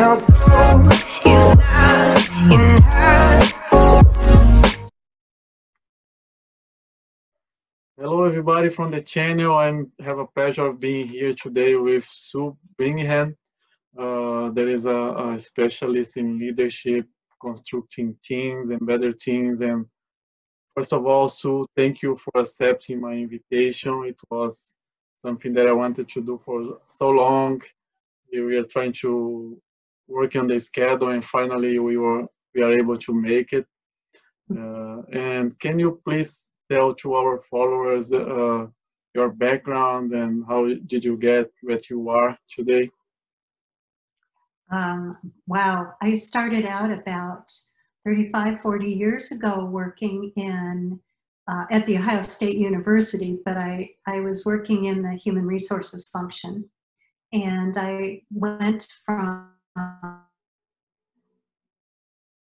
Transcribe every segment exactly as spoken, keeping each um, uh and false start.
no more is not enough. Hello everybody from the channel. I have a pleasure of being here today with Sue Bingham. Uh, there is a, a specialist in leadership, constructing teams and better teams. And first of all, Sue, thank you for accepting my invitation. It was something that I wanted to do for so long. We are trying to work on the schedule, and finally we were we are able to make it. Uh, and can you please tell to our followers uh, your background and how did you get where you are today? Uh, wow, I started out about thirty-five, forty years ago working in uh, at the Ohio State University, but I, I was working in the human resources function. And I went from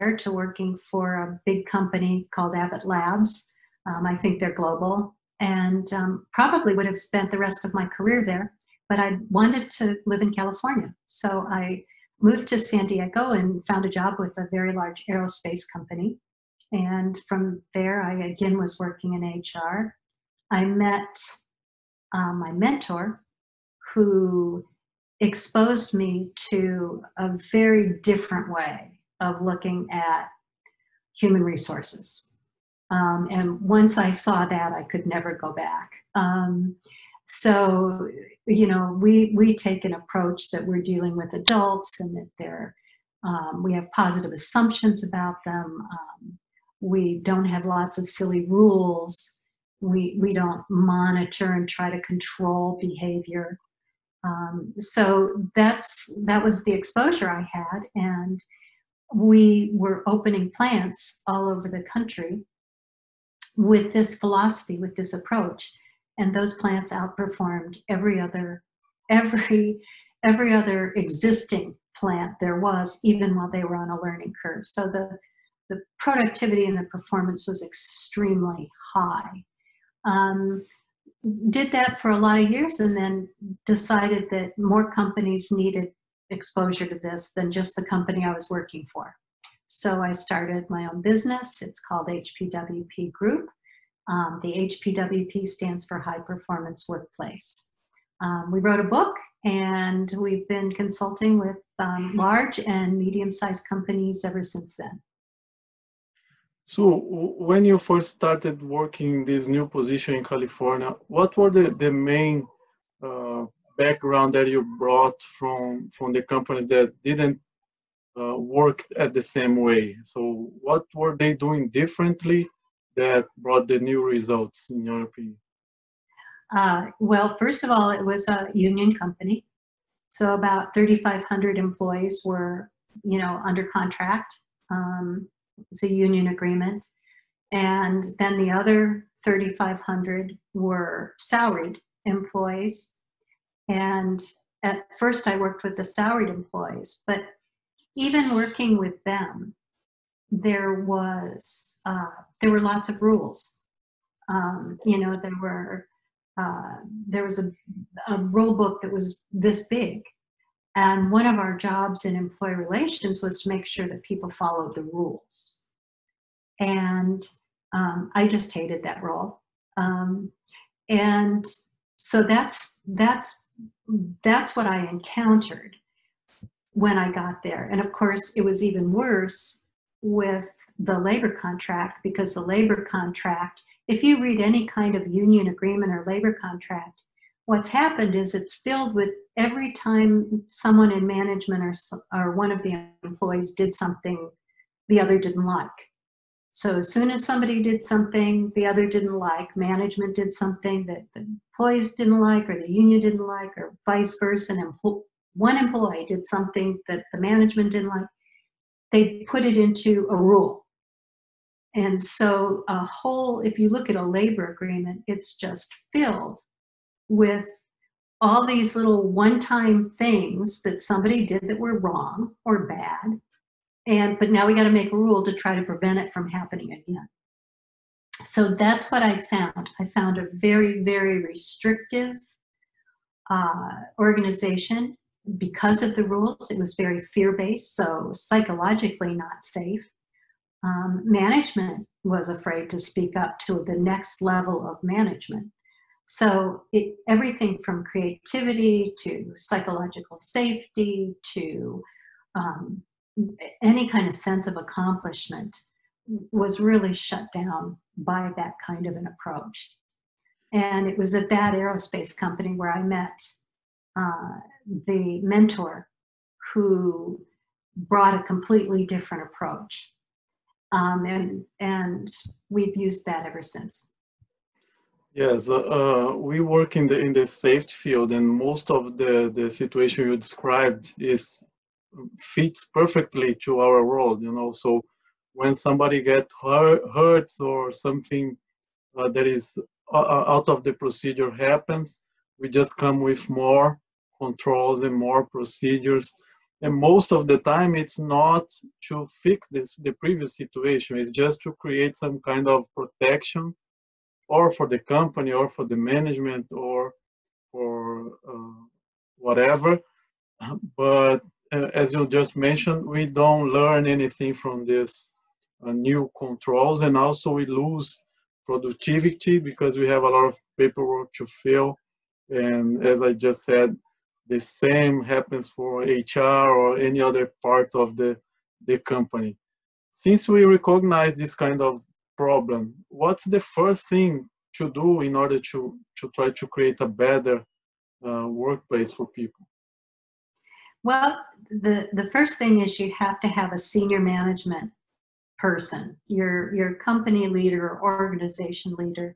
there to working for a big company called Abbott Labs. Um, I think they're global, and um, probably would have spent the rest of my career there, but I wanted to live in California. So I moved to San Diego and found a job with a very large aerospace company. And from there, I again was working in H R. I met uh, my mentor, who exposed me to a very different way of looking at human resources. Um, and once I saw that, I could never go back. Um, so, you know, we, we take an approach that we're dealing with adults and that they're, um, we have positive assumptions about them. Um, we don't have lots of silly rules. We, we don't monitor and try to control behavior. Um, so that's, that was the exposure I had, and we were opening plants all over the country with this philosophy, with this approach, and those plants outperformed every other, every, every other existing plant there was, even while they were on a learning curve. So the, the productivity and the performance was extremely high. Um, Did that for a lot of years, and then decided that more companies needed exposure to this than just the company I was working for. So I started my own business. It's called H P W P Group. Um, the H P W P stands for High Performance Workplace. Um, we wrote a book, and we've been consulting with um, large and medium-sized companies ever since then. So when you first started working this new position in California, what were the, the main uh, background that you brought from, from the companies that didn't uh, work at the same way? So what were they doing differently that brought the new results, in your opinion? Uh, well, first of all, it was a union company. So about thirty-five hundred employees were, you know, under contract. Um, It's a union agreement. And then the other thirty-five hundred were salaried employees. And at first I worked with the salaried employees, but even working with them, there was, uh, there were lots of rules. Um, you know, there were, uh, there was a, a rule book that was this big. And one of our jobs in employee relations was to make sure that people followed the rules. And um, I just hated that role. Um, and so that's, that's, that's what I encountered when I got there. And of course, it was even worse with the labor contract, because the labor contract, if you read any kind of union agreement or labor contract, what's happened is it's filled with every time someone in management or, or one of the employees did something the other didn't like. So as soon as somebody did something the other didn't like, management did something that the employees didn't like or the union didn't like, or vice versa, and one employee did something that the management didn't like, they put it into a rule. And so a whole, if you look at a labor agreement, it's just filled with all these little one-time things that somebody did that were wrong or bad, and but now we got to make a rule to try to prevent it from happening again. So that's what I found. I found a very, very restrictive uh, organization because of the rules, it was very fear-based, so psychologically not safe. Um, management was afraid to speak up to the next level of management. So it, everything from creativity to psychological safety to um, any kind of sense of accomplishment was really shut down by that kind of an approach. And it was at that aerospace company where I met uh, the mentor who brought a completely different approach. Um, and, and we've used that ever since. Yes, uh, we work in the, in the safety field, and most of the, the situation you described is fits perfectly to our world, you know. So when somebody gets hurt, hurts or something uh, that is uh, out of the procedure happens, we just come with more controls and more procedures. And most of the time, it's not to fix this, the previous situation. It's just to create some kind of protection, or for the company, or for the management, or for uh, whatever. But uh, as you just mentioned, we don't learn anything from these uh, new controls. And also we lose productivity because we have a lot of paperwork to fill. And as I just said, the same happens for H R or any other part of the, the company. Since we recognize this kind of problem, what's the first thing to do in order to, to try to create a better uh, workplace for people? Well, the, the first thing is you have to have a senior management person. Your, your company leader or organization leader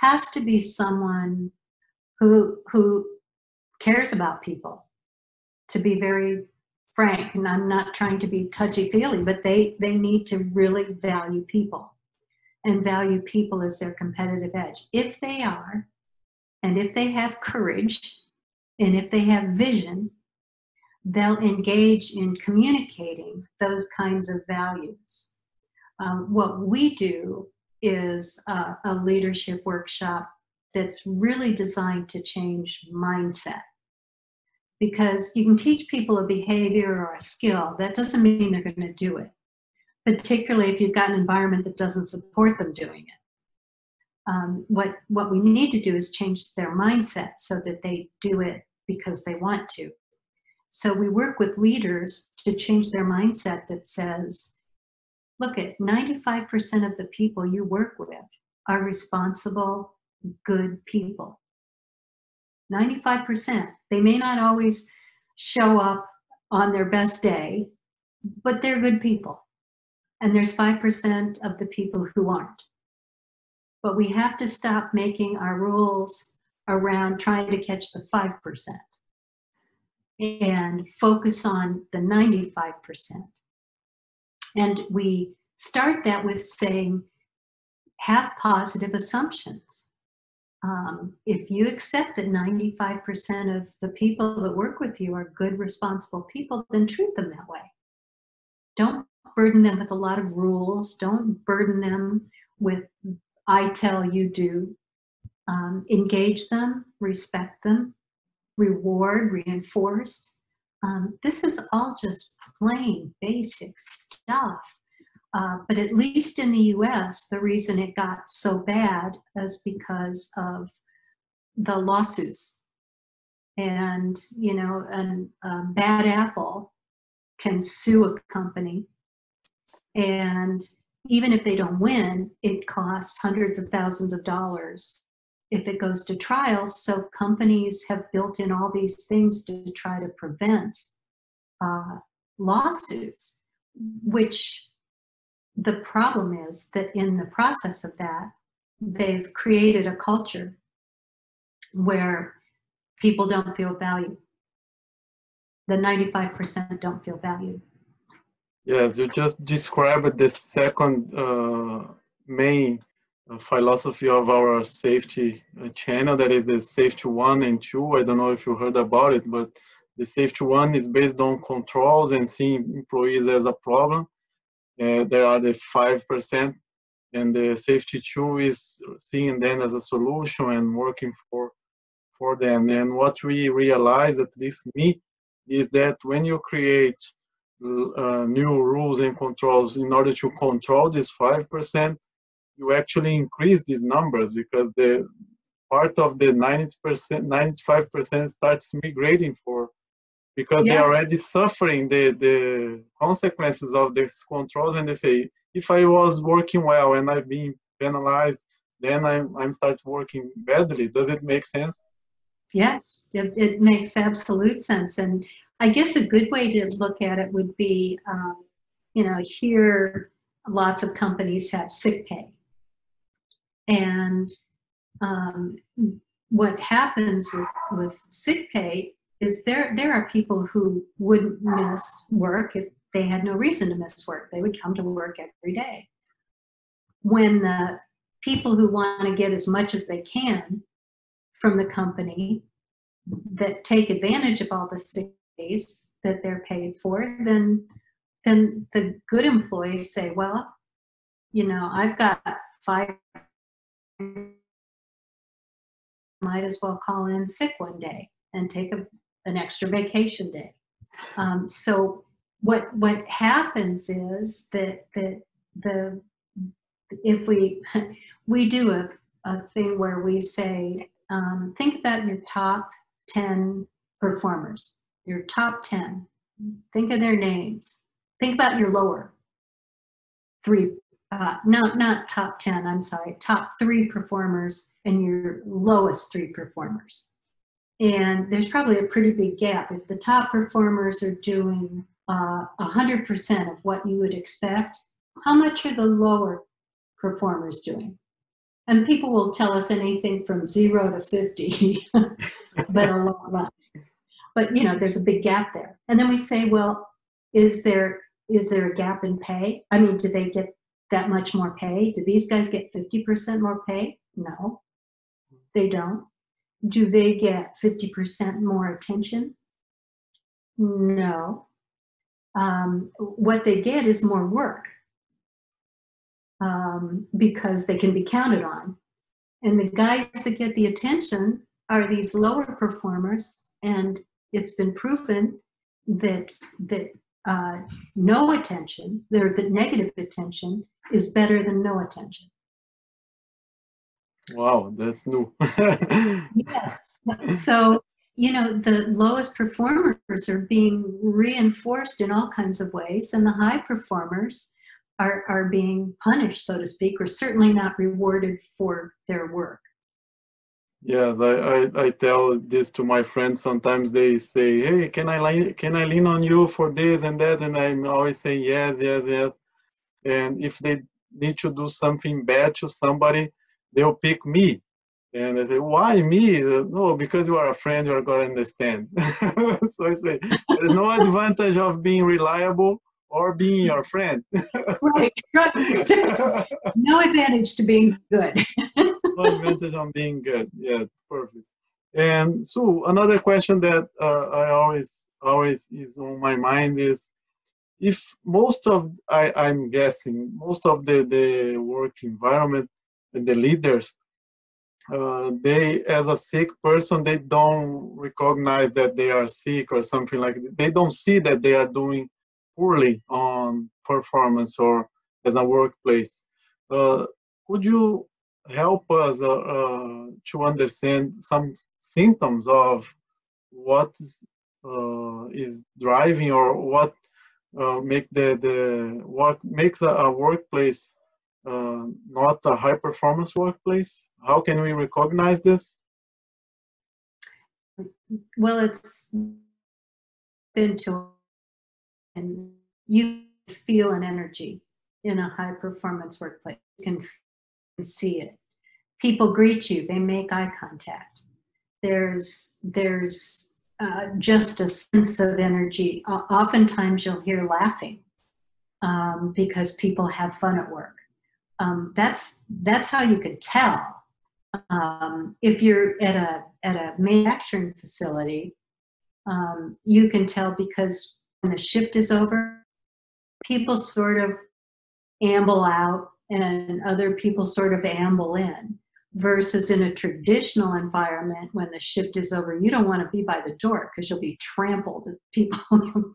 has to be someone who, who cares about people, to be very frank. And I'm not trying to be touchy-feely, but they, they need to really value people and value people as their competitive edge. If they are, and if they have courage, and if they have vision, they'll engage in communicating those kinds of values. Um, what we do is uh, a leadership workshop that's really designed to change mindset. Because you can teach people a behavior or a skill, that doesn't mean they're going to do it, particularly if you've got an environment that doesn't support them doing it. Um, what, what we need to do is change their mindset so that they do it because they want to. So we work with leaders to change their mindset that says, look at ninety-five percent of the people you work with are responsible, good people. ninety-five percent. They may not always show up on their best day, but they're good people. And there's five percent of the people who aren't. But we have to stop making our rules around trying to catch the five percent and focus on the ninety-five percent. And we start that with saying, have positive assumptions. Um, if you accept that ninety-five percent of the people that work with you are good, responsible people, then treat them that way. Don't burden them with a lot of rules. Don't burden them with, I tell you do. Um, engage them, respect them, reward, reinforce. Um, this is all just plain basic stuff. Uh, but at least in the U S, the reason it got so bad is because of the lawsuits. And, you know, an, a bad apple can sue a company. And even if they don't win, it costs hundreds of thousands of dollars if it goes to trial. So companies have built in all these things to try to prevent uh, lawsuits, which the problem is that in the process of that, they've created a culture where people don't feel valued. The ninety-five percent don't feel valued. Yes, you just described the second uh, main uh, philosophy of our safety uh, channel, that is the safety one and two. I don't know if you heard about it, but the safety one is based on controls and seeing employees as a problem. Uh, there are the five percent, and the safety two is seeing them as a solution and working for, for them. And what we realized, at least me, is that when you create uh, new rules and controls in order to control this five percent, you actually increase these numbers, because the part of the ninety percent, ninety-five percent starts migrating for, because yes. They're already suffering the, the consequences of these controls, and they say, if I was working well and I've been penalized, then I'm, I'm start working badly. Does it make sense? Yes, it, it makes absolute sense. And I guess a good way to look at it would be, um, you know, here lots of companies have sick pay. And um, what happens with, with sick pay is there, there are people who wouldn't miss work if they had no reason to miss work. They would come to work every day. When the people who want to get as much as they can from the company that take advantage of all the sick days that they're paid for, then, then the good employees say, well, you know, I've got five, might as well call in sick one day and take a, an extra vacation day. Um, so what, what happens is that, that the, if we, we do a, a thing where we say, Um, think about your top ten performers, your top ten. Think of their names. Think about your lower three, uh, no, not top ten, I'm sorry, top three performers and your lowest three performers. And there's probably a pretty big gap. If the top performers are doing uh, one hundred percent of what you would expect, how much are the lower performers doing? And people will tell us anything from zero to fifty, but a lot less. But, you know, there's a big gap there. And then we say, well, is there, is there a gap in pay? I mean, do they get that much more pay? Do these guys get fifty percent more pay? No, they don't. Do they get fifty percent more attention? No. Um, what they get is more work. Um, because they can be counted on. And the guys that get the attention are these lower performers, and it's been proven that, that uh, no attention, or that negative attention, is better than no attention. Wow, that's new. Yes. So, you know, the lowest performers are being reinforced in all kinds of ways, and the high performers Are, are being punished, so to speak, or certainly not rewarded for their work. Yes, I, I, I tell this to my friends. Sometimes they say, hey, can I, li can I lean on you for this and that? And I always say, yes, yes, yes. And if they need to do something bad to somebody, they'll pick me. And I say, why me? Say, no, because you are a friend, you are going to understand. So I say, there's no advantage of being reliable or being your friend. Right, right. No advantage to being good. No advantage on being good. Yeah, perfect. And so another question that uh, I always, always is on my mind is, if most of, I, I'm guessing, most of the, the work environment and the leaders, uh, they, as a sick person, they don't recognize that they are sick or something like that. They don't see that they are doing poorly on performance or as a workplace. Uh, could you help us uh, uh, to understand some symptoms of what is, uh, is driving, or what uh, make the, the what makes a, a workplace uh, not a high performance workplace? How can we recognize this? Well, it's been to and you feel an energy in a high performance workplace. You can, can see it. People greet you, they make eye contact. There's, there's uh, just a sense of energy. Uh, oftentimes you'll hear laughing um, because people have fun at work. Um, that's, that's how you could tell. Um, if you're at a, at a manufacturing facility, um, you can tell because when the shift is over, people sort of amble out and other people sort of amble in. versus in a traditional environment, when the shift is over, you don't want to be by the door because you'll be trampled with people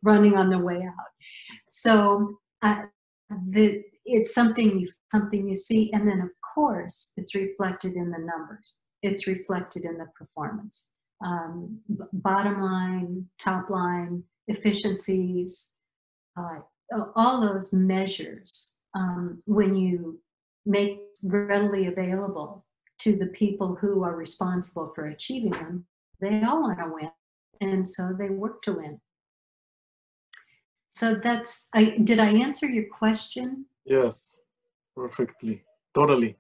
running on their way out. So uh, the, it's something you, something you see. And then, of course, it's reflected in the numbers. It's reflected in the performance. Um, bottom line, top line, efficiencies, uh, all those measures, um, when you make readily available to the people who are responsible for achieving them, they all want to win, and so they work to win. So that's, I, did I answer your question? Yes, perfectly, totally.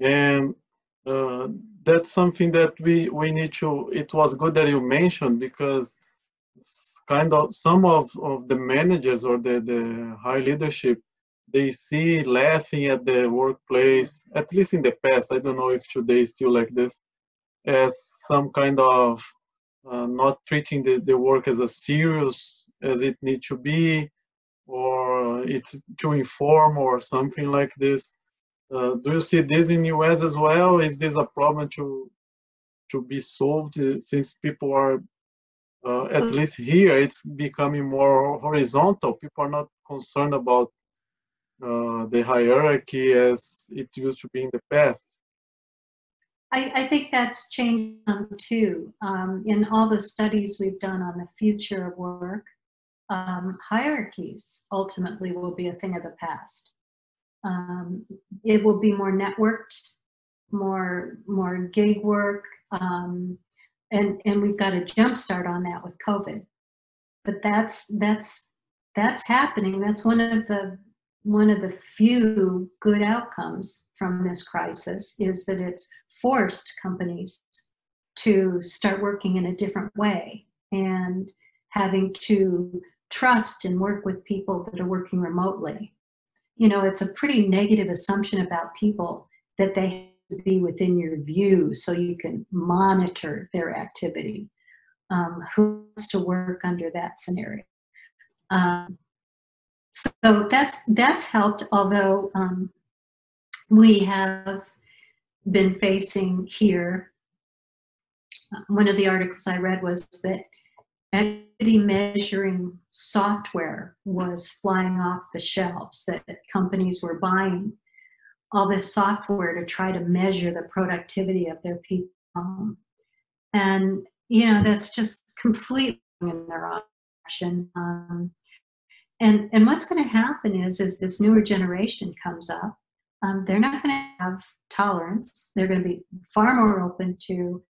And uh, that's something that we, we need to, it was good that you mentioned, because it's kind of some of, of the managers or the, the high leadership, they see laughing at the workplace, at least in the past, I don't know if today is still like this, as some kind of uh, not treating the, the work as as serious as it needs to be, or it's too informal or something like this. Uh, do you see this in U S as well? Is this a problem to, to be solved, uh, since people are, uh, at least here, it's becoming more horizontal. People are not concerned about Uh, the hierarchy as it used to be in the past? I, I think that's changed some too. Um, in all the studies we've done on the future of work, um, hierarchies ultimately will be a thing of the past. Um, it will be more networked, more, more gig work, um, and, and we've got a jumpstart on that with COVID. But that's, that's, that's happening. That's one of the One of the few good outcomes from this crisis is that it's forced companies to start working in a different way and having to trust and work with people that are working remotely. You know, it's a pretty negative assumption about people that they have to be within your view so you can monitor their activity. Um, who wants to work under that scenario? Um, So that's, that's helped, although um, we have been facing here, one of the articles I read was that activity measuring software was flying off the shelves, that, that companies were buying all this software to try to measure the productivity of their people. Um, and, you know, that's just completely in their option. Um, And, and what's going to happen is, as this newer generation comes up, um, they're not going to have tolerance. They're going to be far more open to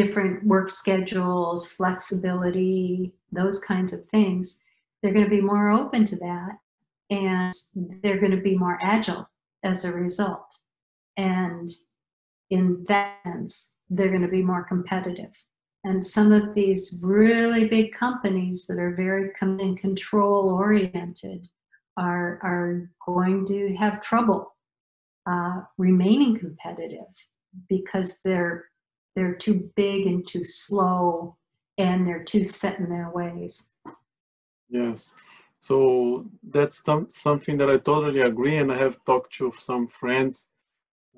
different work schedules, flexibility, those kinds of things. They're going to be more open to that, and they're going to be more agile as a result. And in that sense, they're going to be more competitive. And some of these really big companies that are very and control oriented are, are going to have trouble uh, remaining competitive, because they're, they're too big and too slow, and they're too set in their ways. Yes. So that's something that I totally agree. And I have talked to some friends,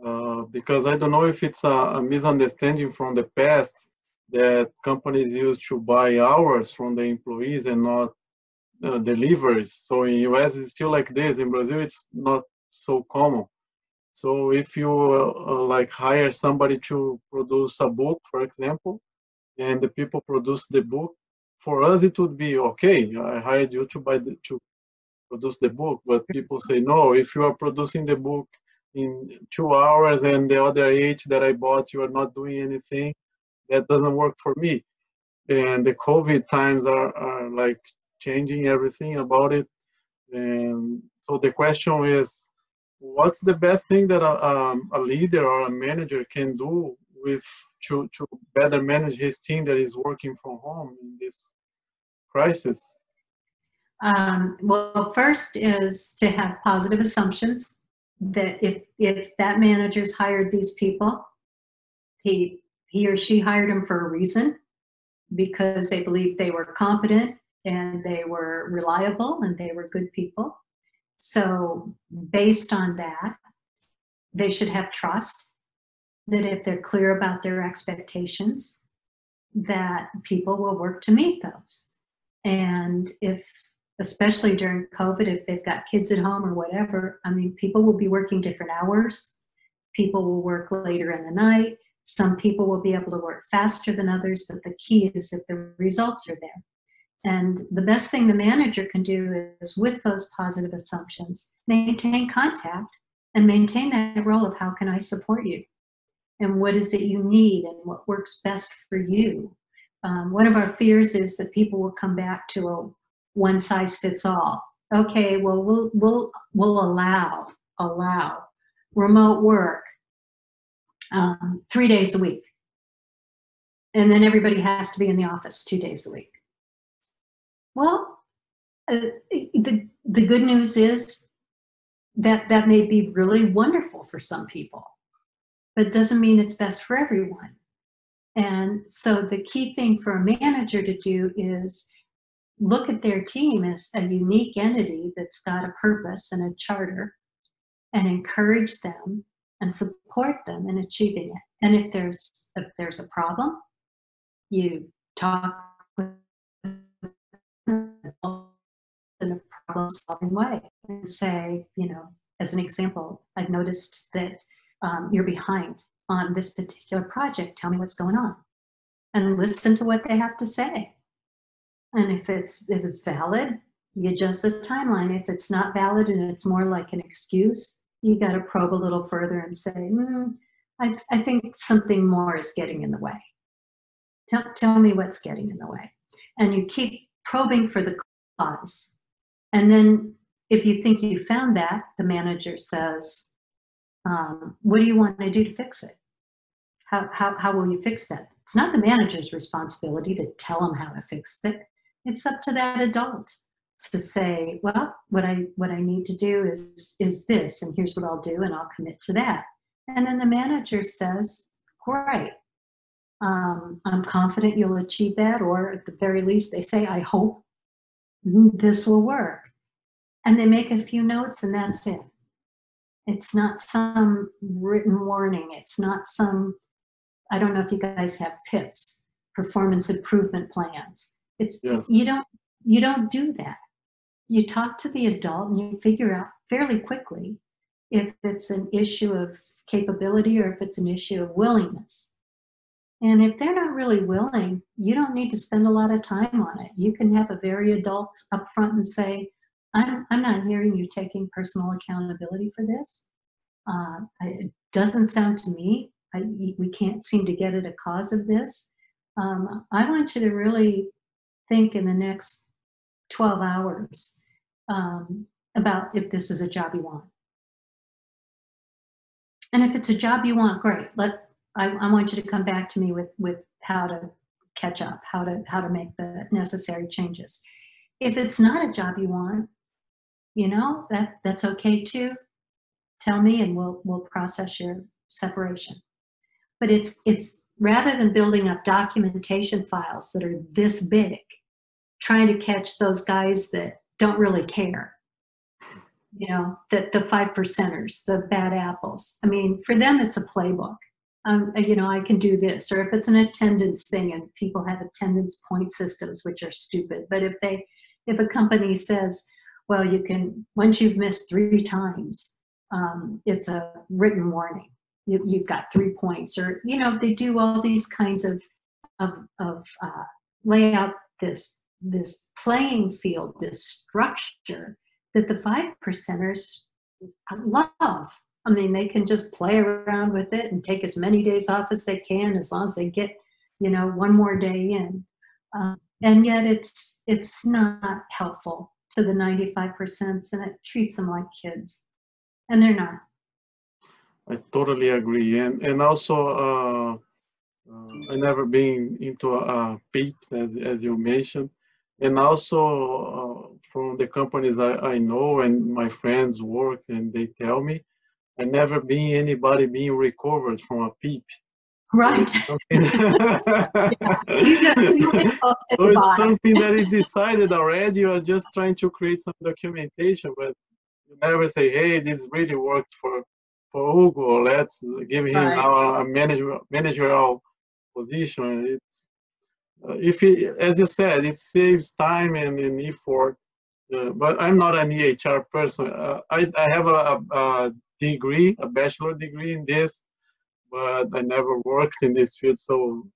uh, because I don't know if it's a, a misunderstanding from the past, that companies used to buy hours from the employees and not uh, deliveries. So in U S it's still like this. In Brazil it's not so common. So if you uh, like hire somebody to produce a book, for example, and the people produce the book, for us it would be okay. I hired you to buy the, to produce the book, but people say no. If you are producing the book in two hours and the other eight that I bought, you are not doing anything. That doesn't work for me. And the COVID times are, are like changing everything about it. And so the question is, what's the best thing that a, um, a leader or a manager can do with to, to better manage his team that is working from home in this crisis? Um, well, first is to have positive assumptions that if, if that manager's hired these people, he He or she hired them for a reason, because they believed they were competent and they were reliable and they were good people. So based on that, they should have trust that if they're clear about their expectations, that people will work to meet those. And if, especially during COVID, if they've got kids at home or whatever, I mean, people will be working different hours. People will work later in the night. Some people will be able to work faster than others, but the key is that the results are there. And the best thing the manager can do is, with those positive assumptions, maintain contact and maintain that role of how can I support you? And what is it you need and what works best for you? Um, one of our fears is that people will come back to a one size fits all. Okay, well, we'll, we'll, we'll allow, allow remote work um, three days a week. And then everybody has to be in the office two days a week. Well, uh, the, the good news is that that may be really wonderful for some people, but it doesn't mean it's best for everyone. And so the key thing for a manager to do is look at their team as a unique entity that's got a purpose and a charter, and encourage them and support them in achieving it. And if there's, if there's a problem, you talk with them in a problem-solving way and say, you know, as an example, I've noticed that um, you're behind on this particular project, tell me what's going on, and listen to what they have to say. And if it's, if it's valid, you adjust the timeline. If it's not valid and it's more like an excuse, you got to probe a little further and say, mm, I, I think something more is getting in the way. Tell, tell me what's getting in the way. And you keep probing for the cause. And then if you think you found that, the manager says, Um, what do you want to do to fix it? How, how, how will you fix that? It's not the manager's responsibility to tell them how to fix it. It's up to that adult to say, well, what I, what I need to do is, is this, and here's what I'll do, and I'll commit to that. And then the manager says, great, um, I'm confident you'll achieve that, or at the very least, they say, I hope this will work. And they make a few notes, and that's it. It's not some written warning. It's not some, I don't know if you guys have P I Ps, performance improvement plans. It's, yes. you don't, you don't do that. You talk to the adult and you figure out fairly quickly if it's an issue of capability or if it's an issue of willingness. And if they're not really willing, you don't need to spend a lot of time on it. You can have a very adult up front and say, I'm, I'm not hearing you taking personal accountability for this. Uh, it doesn't sound to me, I, we can't seem to get at a cause of this. Um, I want you to really think in the next twelve hours um, about if this is a job you want. And if it's a job you want, great. Let, I, I want you to come back to me with, with how to catch up, how to, how to make the necessary changes. If it's not a job you want, you know, that, that's okay too. Tell me and we'll, we'll process your separation. But it's, it's rather than building up documentation files that are this big, trying to catch those guys that don't really care, you know, that the five percenters, the bad apples. I mean, for them, it's a playbook. Um, you know, I can do this. Or if it's an attendance thing and people have attendance point systems, which are stupid. But if they, if a company says, well, you can, once you've missed three times, um, it's a written warning. You, you've got three points, or, you know, they do all these kinds of, of, of uh, lay out this, this playing field, this structure that the five percenters love. I mean, they can just play around with it and take as many days off as they can, as long as they get, you know, one more day in. Um, and yet it's, it's not helpful to the ninety-five percent, and it treats them like kids, and they're not. I totally agree. And, and also, uh, uh, I've never been into uh, P I Ps, as, as you mentioned, and also uh, from the companies I, I know and my friends work, and they tell me, I never been anybody being recovered from a P I P. Right. So it's something that is decided already. You are just trying to create some documentation, but you never say, hey, this really worked for for Hugo, let's give him right. our managerial, managerial position. It's uh, if he, as you said, it saves time and, and effort. Uh, but I'm not an E H R person. Uh, I, I have a, a degree, a bachelor degree in this, but I never worked in this field. So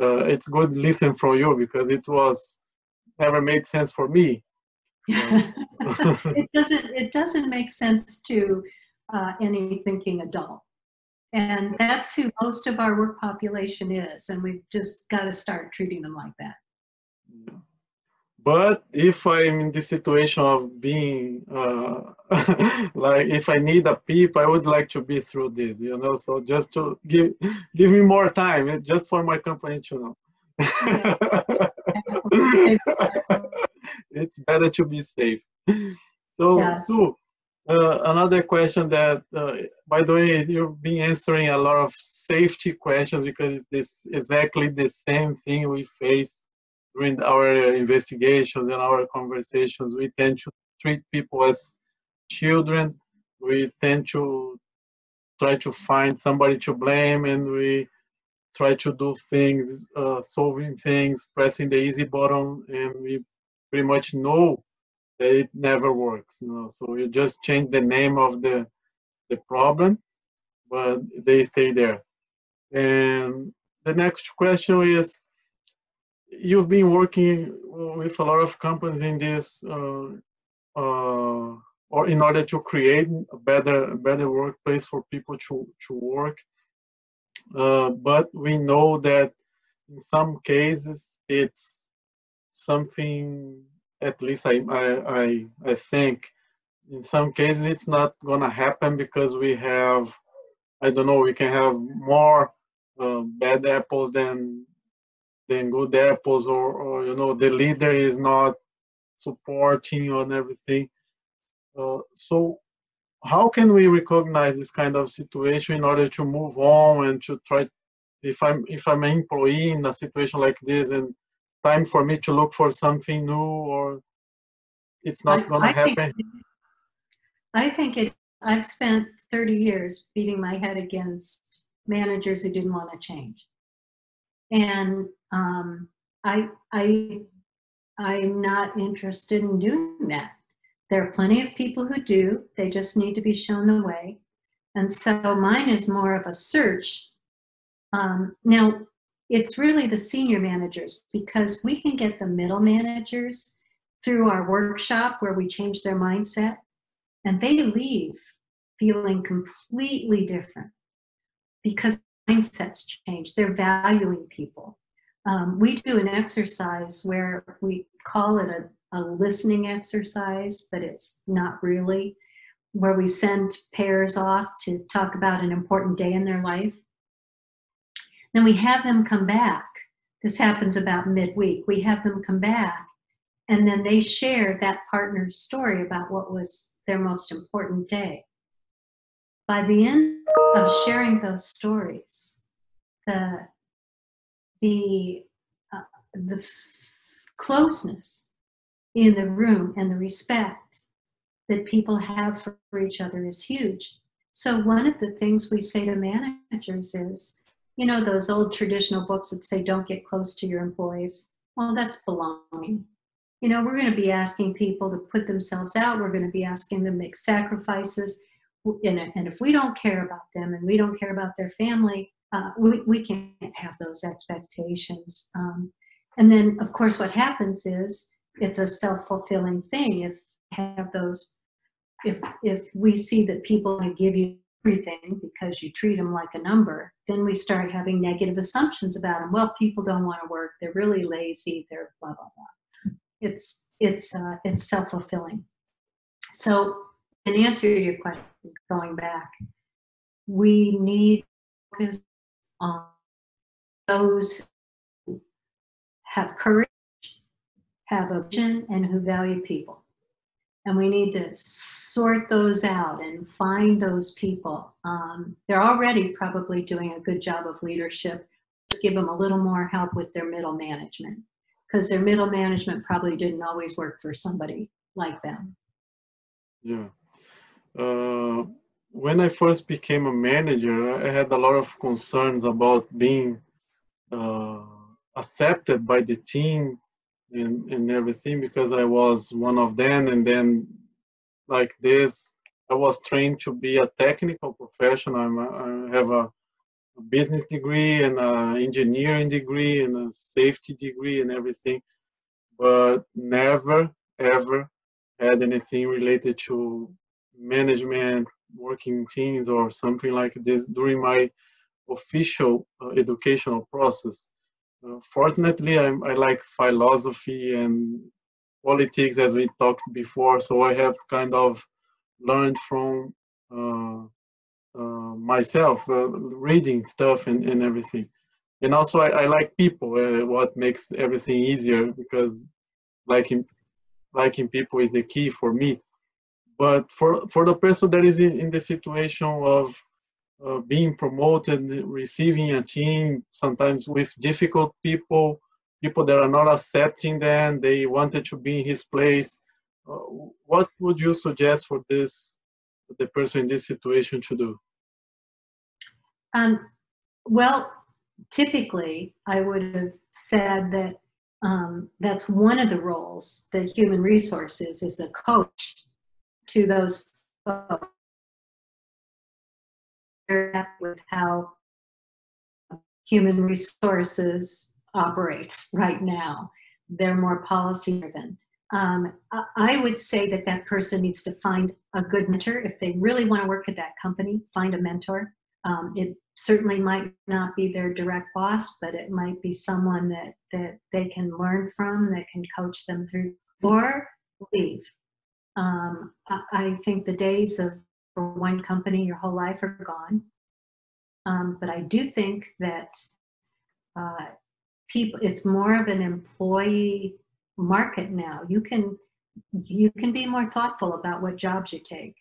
uh, it's good to listen from you because it was never made sense for me. Um, it doesn't. It doesn't make sense to uh, any thinking adult, and that's who most of our work population is. And we've just got to start treating them like that. Yeah. But if I'm in the situation of being, uh, like if I need a PEEP, I would like to be through this, you know, so just to give, give me more time, just for my company to know. It's better to be safe. So, yes. Sue, uh, another question that, uh, by the way, you've been answering a lot of safety questions because it's exactly the same thing we face during our investigations and our conversations. We tend to treat people as children. We tend to try to find somebody to blame, and we try to do things, uh, solving things, pressing the easy button, and we pretty much know that it never works. You know? So you just change the name of the, the problem, but they stay there. And the next question is, you've been working with a lot of companies in this, uh, uh, or in order to create a better, better workplace for people to, to work. Uh, but we know that in some cases it's something, at least I, I, I, I think, in some cases it's not gonna happen because we have, I don't know, we can have more uh, bad apples than Then good apples, or, or you know, the leader is not supporting on everything. Uh, so how can we recognize this kind of situation in order to move on and to try, if I'm if I'm an employee in a situation like this and time for me to look for something new, or it's not I, gonna I happen? Think, I think it, I've spent thirty years beating my head against managers who didn't want to change. And um, I, I, I'm not interested in doing that. There are plenty of people who do. They just need to be shown the way. And so mine is more of a search. Um, now, it's really the senior managers, because we can get the middle managers through our workshop where we change their mindset, and they leave feeling completely different because mindsets change. They're valuing people. Um, we do an exercise where we call it a, a listening exercise, but it's not really, where we send pairs off to talk about an important day in their life. Then we have them come back. This happens about midweek. We have them come back, and then they share that partner's story about what was their most important day. By the end of sharing those stories, the, the, uh, the closeness in the room and the respect that people have for each other is huge. So one of the things we say to managers is, you know, those old traditional books that say don't get close to your employees. Well, that's belonging. You know, we're going to be asking people to put themselves out. We're going to be asking them to make sacrifices. And if we don't care about them and we don't care about their family, uh, we, we can't have those expectations. Um, and then, of course, what happens is it's a self-fulfilling thing. If have those, if if we see that people give you everything because you treat them like a number, then we start having negative assumptions about them. Well, people don't want to work. They're really lazy. They're blah blah blah. It's it's uh, it's self-fulfilling. So. In answer to your question, going back, we need to focus on those who have courage, have a vision, and who value people. And we need to sort those out and find those people. Um, they're already probably doing a good job of leadership. Just give them a little more help with their middle management, because their middle management probably didn't always work for somebody like them. Yeah. Uh, when I first became a manager, I had a lot of concerns about being uh, accepted by the team and, and everything, because I was one of them. And then like this, I was trained to be a technical professional. I'm a, I have a business degree and an engineering degree and a safety degree and everything, but never ever had anything related to management, working teams, or something like this during my official uh, educational process. Uh, fortunately, I'm, I like philosophy and politics, as we talked before, so I have kind of learned from uh, uh, myself, uh, reading stuff and, and everything. And also I, I like people, uh, what makes everything easier, because liking, liking people is the key for me. But for, for the person that is in, in the situation of uh, being promoted, receiving a team, sometimes with difficult people, people that are not accepting them, they wanted to be in his place, uh, what would you suggest for this, the person in this situation to do? Um, well, typically, I would have said that um, that's one of the roles that human resources is a coach to those folks, with how human resources operates right now. They're more policy driven. Um, I would say that that person needs to find a good mentor. If they really want to work at that company, find a mentor. Um, it certainly might not be their direct boss, but it might be someone that, that they can learn from, that can coach them through, or leave. Um, I think the days of one company your whole life are gone. Um, but I do think that uh, people, it's more of an employee market now. You can, you can be more thoughtful about what jobs you take.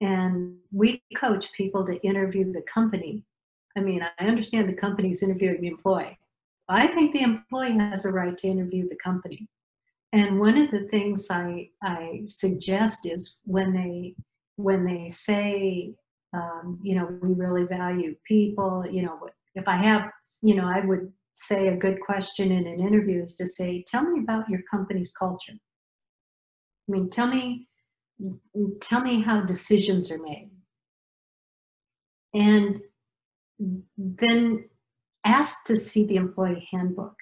And we coach people to interview the company. I mean, I understand the company's interviewing the employee. I think the employee has a right to interview the company. And one of the things I, I suggest is when they, when they say, um, you know, we really value people, you know, if I have, you know, I would say a good question in an interview is to say, tell me about your company's culture. I mean, tell me, tell me how decisions are made. And then ask to see the employee handbook.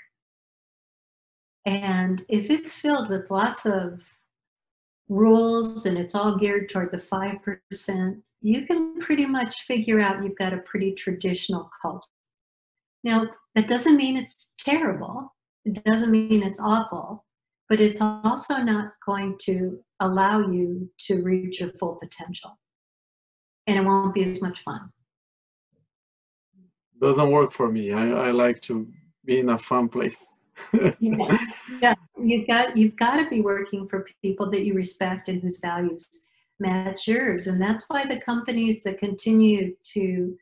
And if it's filled with lots of rules and it's all geared toward the five percent, you can pretty much figure out you've got a pretty traditional culture. Now, that doesn't mean it's terrible. It doesn't mean it's awful, but it's also not going to allow you to reach your full potential. And it won't be as much fun. Doesn't work for me. I, I like to be in a fun place. Yeah. Yeah, you've got you've got to be working for people that you respect and whose values match yours, and that's why the companies that continue to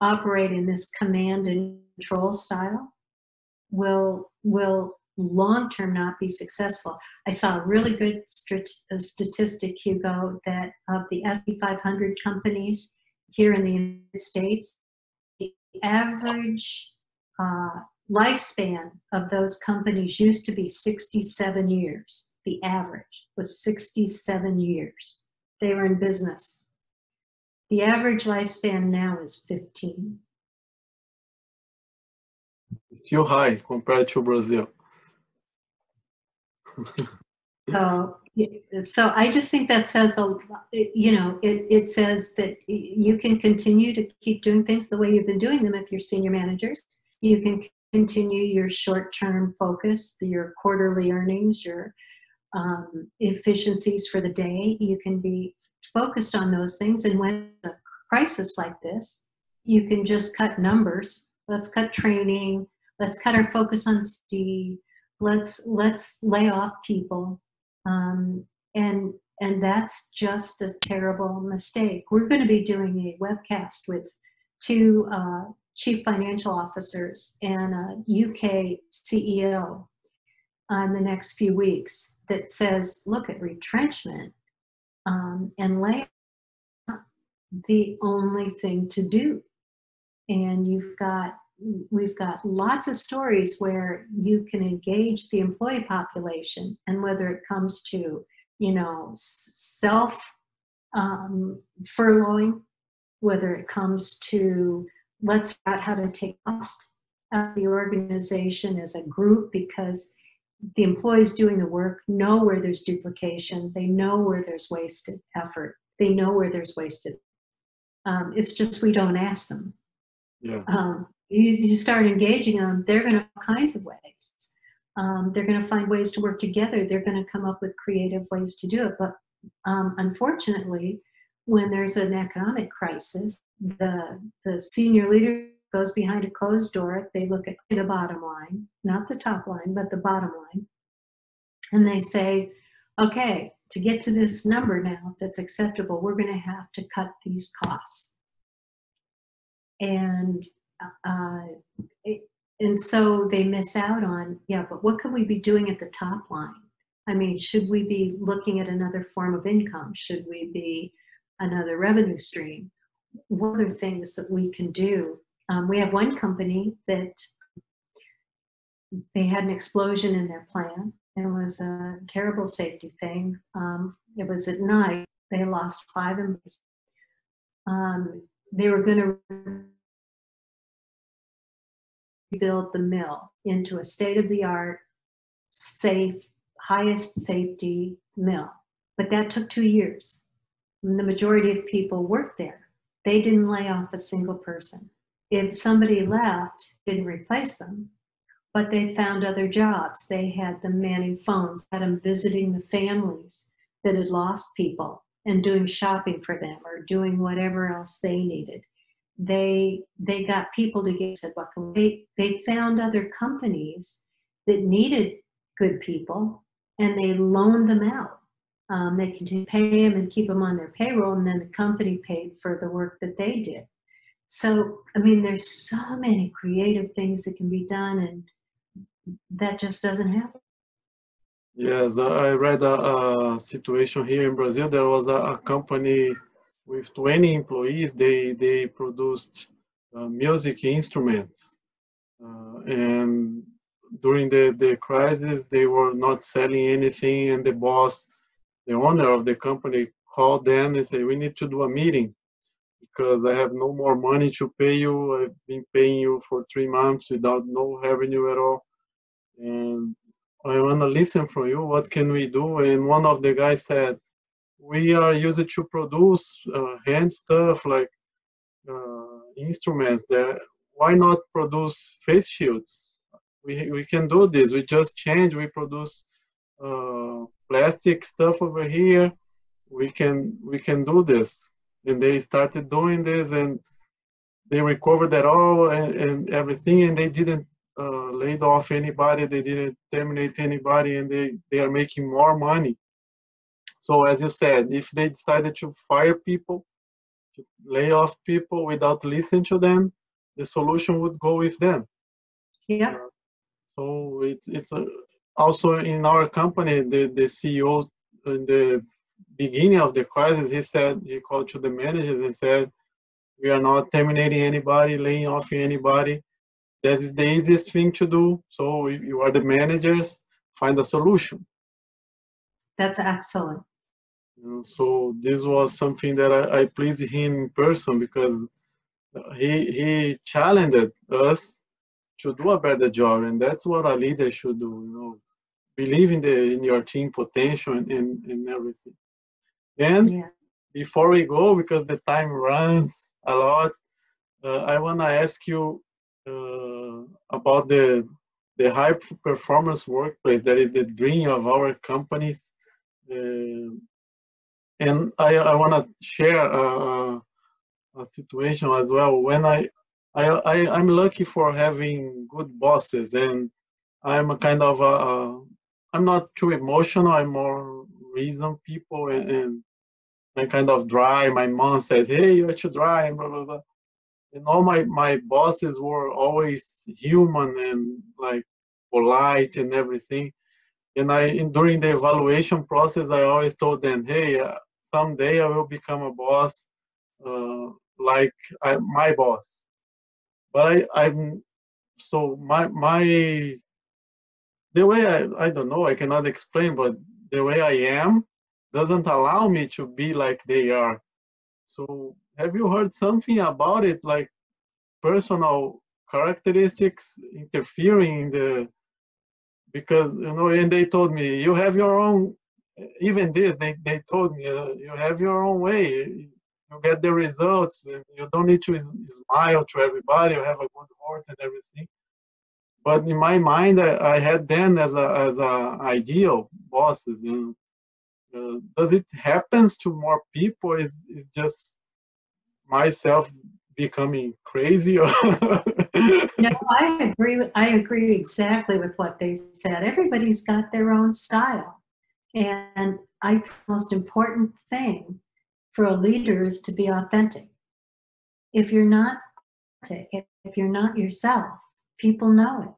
operate in this command and control style will will long term not be successful. I saw a really good st a statistic, Hugo, that of the S and P five hundred companies here in the United States, the average uh, lifespan of those companies used to be sixty-seven years. The average was sixty-seven years. They were in business. The average lifespan now is fifteen. It's too high compared to Brazil. so, so I just think that says, a, you know, it, it says that you can continue to keep doing things the way you've been doing them if you're senior managers. You can continue your short-term focus, your quarterly earnings, your um, efficiencies for the day. You can be focused on those things. And when a crisis like this, you can just cut numbers. Let's cut training. Let's cut our focus on S T E. Let's let's lay off people. Um, and and that's just a terrible mistake. We're going to be doing a webcast with two. Uh, Chief Financial Officers and a U K C E O in the next few weeks that says, look at retrenchment um, and layoff the only thing to do. And you've got, we've got lots of stories where you can engage the employee population, and whether it comes to, you know, self um, furloughing, whether it comes to let's figure out how to take cost out of the organization as a group, because the employees doing the work know where there's duplication, they know where there's wasted effort, they know where there's wasted. Um, it's just we don't ask them. Yeah. Um, you, you start engaging them, they're going to all kinds of ways. Um, they're going to find ways to work together. They're going to come up with creative ways to do it. But um, unfortunately, when there's an economic crisis, the, the senior leader goes behind a closed door. They look at the bottom line, not the top line, but the bottom line. And they say, okay, to get to this number now that's acceptable, we're going to have to cut these costs. And uh, it, and so they miss out on, yeah, but what could we be doing at the top line? I mean, should we be looking at another form of income? Should we be another revenue stream? What are things that we can do? Um, we have one company that they had an explosion in their plant. It was a terrible safety thing. Um, it was at night. They lost five employees. Um, they were going to rebuild the mill into a state-of-the-art, safe, highest safety mill. But that took two years. And the majority of people worked there. They didn't lay off a single person. If somebody left, didn't replace them, but they found other jobs. They had them manning phones, had them visiting the families that had lost people and doing shopping for them or doing whatever else they needed. They, they got people together, said, what can we do? They found other companies that needed good people, and they loaned them out. Um, they could pay them and keep them on their payroll, and then the company paid for the work that they did. So, I mean, there's so many creative things that can be done, and that just doesn't happen. Yes, I read a, a situation here in Brazil. There was a, a company with twenty employees. They, they produced uh, music instruments. Uh, and during the, the crisis, they were not selling anything, and the boss, the owner of the company, called them and said, we need to do a meeting, because I have no more money to pay you. I've been paying you for three months without no revenue at all. And I want to listen from you. What can we do? And one of the guys said, we are used to produce uh, hand stuff like uh, instruments there. Why not produce face shields? We, we can do this. We just change. We produce uh, plastic stuff over here. We can, we can do this. And they started doing this, and they recovered that all and, and everything, and they didn't uh, lay off anybody, they didn't terminate anybody, and they, they are making more money. So as you said, if they decided to fire people, to lay off people without listening to them, the solution would go with them. Yeah. Uh, so it's, it's a, also in our company, the, the C E O and the beginning of the crisis, he said, he called to the managers and said, we are not terminating anybody, laying off anybody. That is the easiest thing to do. So if you are the managers, find a solution. That's excellent. And so this was something that I, I pleased him in person, because he, he challenged us to do a better job. And that's what a leader should do, you know, believe in, the, in your team potential and, and, and everything. Then, yeah. Before we go, because the time runs a lot, uh, I want to ask you uh, about the, the high performance workplace. That is the dream of our companies. Uh, and I, I want to share a, a situation as well. When I, I, I, I'm lucky for having good bosses, and I'm a kind of a, a I'm not too emotional, I'm more reason people, and, and I'm kind of dry. My mom says, hey, you're too dry, and blah, blah, blah. And all my, my bosses were always human and like polite and everything. And I, and during the evaluation process, I always told them, hey, uh, someday I will become a boss. uh, like I, my boss. But I, I'm so my my the way I I don't know, I cannot explain, but the way I am doesn't allow me to be like they are. So have you heard something about it, like personal characteristics interfering in the, because, you know, and they told me, you have your own, even this, they, they told me, uh, you have your own way, you get the results, and you don't need to smile to everybody, you have a good heart and everything. But in my mind, I, I had them as a, as a ideal bosses. And, uh, does it happen to more people? Is is just myself becoming crazy? Or No, I agree. With, I agree exactly with what they said. Everybody's got their own style, and I think the most important thing for a leader is to be authentic. If you're not authentic, if you're not yourself, people know it,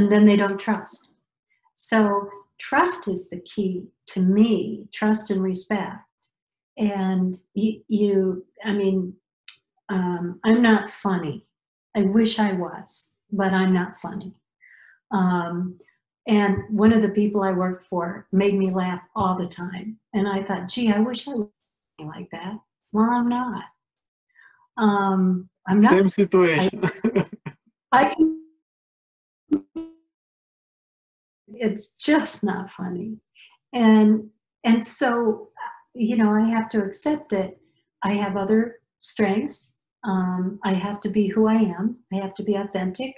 and then they don't trust. So trust is the key to me. Trust and respect, and you. you I mean, um, I'm not funny. I wish I was, but I'm not funny. Um, and one of the people I worked for made me laugh all the time. And I thought, gee, I wish I was like that. Well, I'm not. Um, I'm not. Same situation. I, I can, it's just not funny. And, and so, you know, I have to accept that I have other strengths. Um, I have to be who I am. I have to be authentic,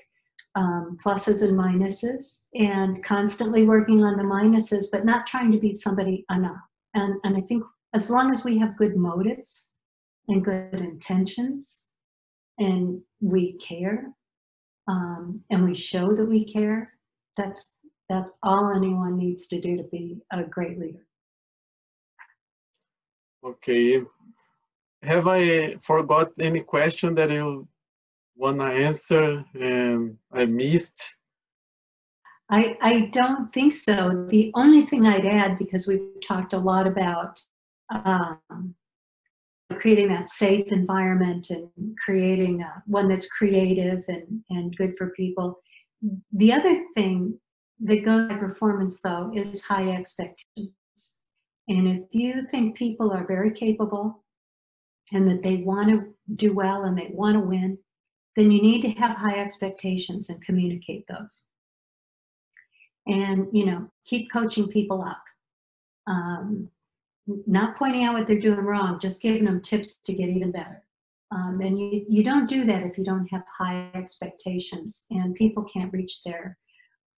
um, pluses and minuses, and constantly working on the minuses, but not trying to be somebody I'm not. And, and I think as long as we have good motives and good intentions, and we care, um, and we show that we care, that's, that's all anyone needs to do to be a great leader. Okay. Have I forgot any question that you want to answer and I missed? I, I don't think so. The only thing I'd add, because we've talked a lot about um, creating that safe environment and creating a, one that's creative and, and good for people. The other thing that goes by performance, though, is high expectations. And if you think people are very capable, and that they want to do well and they want to win, then you need to have high expectations and communicate those. And, you know, keep coaching people up. Um, not pointing out what they're doing wrong, just giving them tips to get even better. Um, and you, you don't do that if you don't have high expectations, and people can't reach their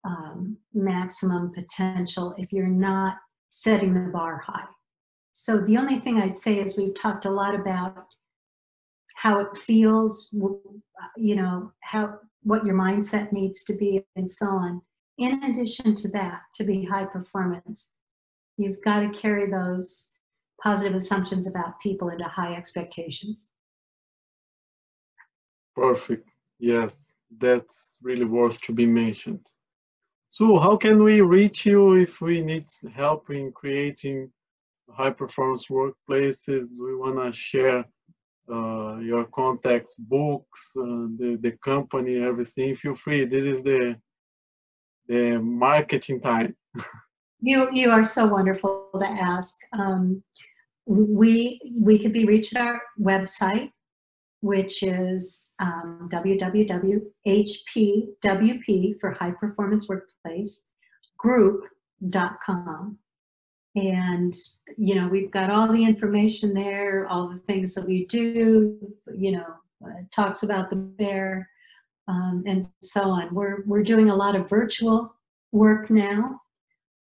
um, maximum potential if you're not setting the bar high. So the only thing I'd say is we've talked a lot about how it feels, you know, how, what your mindset needs to be and so on. In addition to that, to be high performance, you've got to carry those positive assumptions about people into high expectations. Perfect. Yes, that's really worth to be mentioned. So how can we reach you if we need help in creating high performance workplaces? Do you want to share uh, your contacts, books, uh, the, the company, everything? Feel free. This is the the marketing time. you you are so wonderful to ask. Um, we we could be reached at our website, which is um, w w w dot h p w p for high performance workplace group dot com. And, you know, we've got all the information there, all the things that we do, you know, uh, talks about them there, um, and so on. We're, we're doing a lot of virtual work now.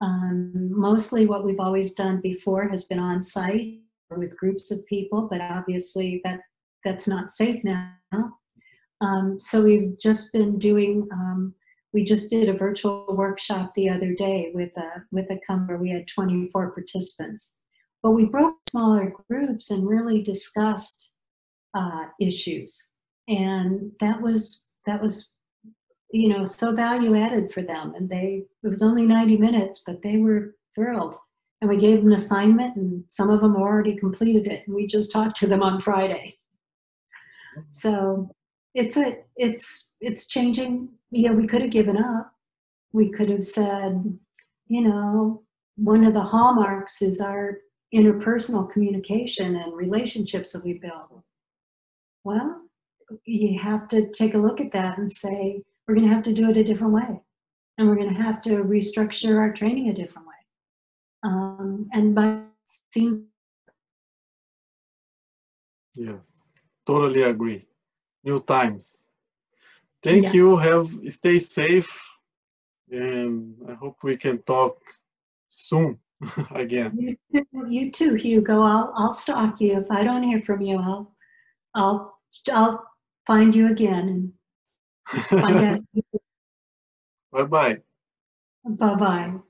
Um, mostly what we've always done before has been on site or with groups of people, but obviously that, that's not safe now. Um, so we've just been doing um, we just did a virtual workshop the other day with a, with a company where we had twenty-four participants. But we broke smaller groups and really discussed uh, issues. And that was, that was, you know, so value added for them. And they, it was only ninety minutes, but they were thrilled and we gave them an assignment, and some of them already completed it, and we just talked to them on Friday. So it's a it's it's changing. You know, we could have given up. We could have said, you know, one of the hallmarks is our interpersonal communication and relationships that we build. Well, you have to take a look at that and say, we're going to have to do it a different way. And we're going to have to restructure our training a different way. Um, and by seeing. Yes, totally agree. New times. Thank yeah. you. Have stay safe. And I hope we can talk soon again. You too, you too, Hugo. I'll I'll stalk you. If I don't hear from you, I'll I'll I'll find you again and find out. Bye bye. Bye bye.